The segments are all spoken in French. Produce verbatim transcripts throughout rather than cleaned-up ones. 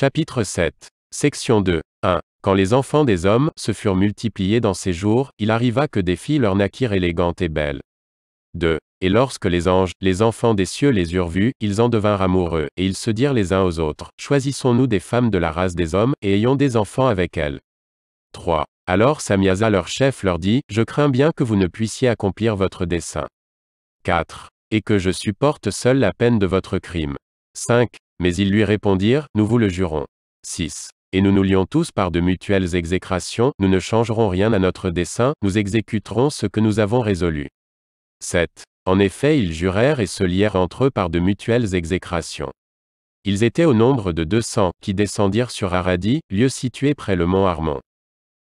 Chapitre sept. Section deux. un. Quand les enfants des hommes se furent multipliés dans ces jours, il arriva que des filles leur naquirent élégantes et belles. deux. Et lorsque les anges, les enfants des cieux les eurent vus, ils en devinrent amoureux, et ils se dirent les uns aux autres, choisissons-nous des femmes de la race des hommes, et ayons des enfants avec elles. trois. Alors Samyaza leur chef leur dit, je crains bien que vous ne puissiez accomplir votre dessein. quatre. Et que je supporte seul la peine de votre crime. cinq. Mais ils lui répondirent, nous vous le jurons. six. Et nous nous lions tous par de mutuelles exécrations, nous ne changerons rien à notre dessein, nous exécuterons ce que nous avons résolu. sept. En effet ils jurèrent et se lièrent entre eux par de mutuelles exécrations. Ils étaient au nombre de deux cents, qui descendirent sur Aradis, lieu situé près le mont Armon.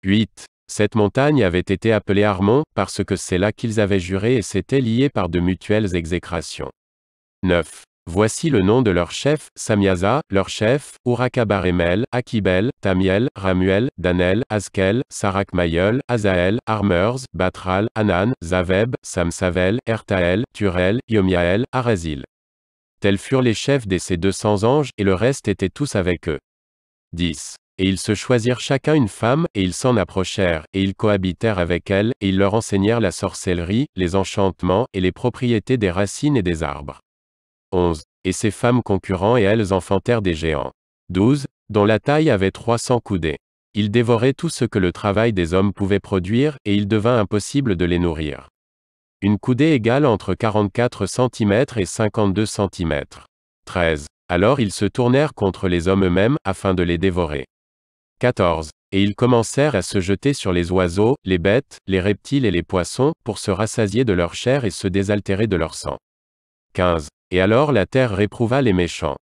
huit. Cette montagne avait été appelée Armon, parce que c'est là qu'ils avaient juré et s'étaient liés par de mutuelles exécrations. neuf. Voici le nom de leur chef, Samyaza, leur chef, Urakabarameel, Akibeel, Tamiel, Ramuel, Danel, Azkeel, Sarakmyal, Asael, Armeurs, Batraal, Anane, Zavebe, Samsavel, Ertael, Turel, Yomyael, Arazeal. Tels furent les chefs de ces deux cents anges, et le reste étaient tous avec eux. dix. Et ils se choisirent chacun une femme, et ils s'en approchèrent, et ils cohabitèrent avec elle, et ils leur enseignèrent la sorcellerie, les enchantements, et les propriétés des racines et des arbres. onze. Et ces femmes concurrents et elles enfantèrent des géants. douze. Dont la taille avait trois cents coudées. Ils dévoraient tout ce que le travail des hommes pouvait produire, et il devint impossible de les nourrir. Une coudée égale entre quarante-quatre centimètres et cinquante-deux centimètres. treize. Alors ils se tournèrent contre les hommes eux-mêmes, afin de les dévorer. quatorze. Et ils commencèrent à se jeter sur les oiseaux, les bêtes, les reptiles et les poissons, pour se rassasier de leur chair et se désaltérer de leur sang. quinze. Et alors la terre réprouva les méchants.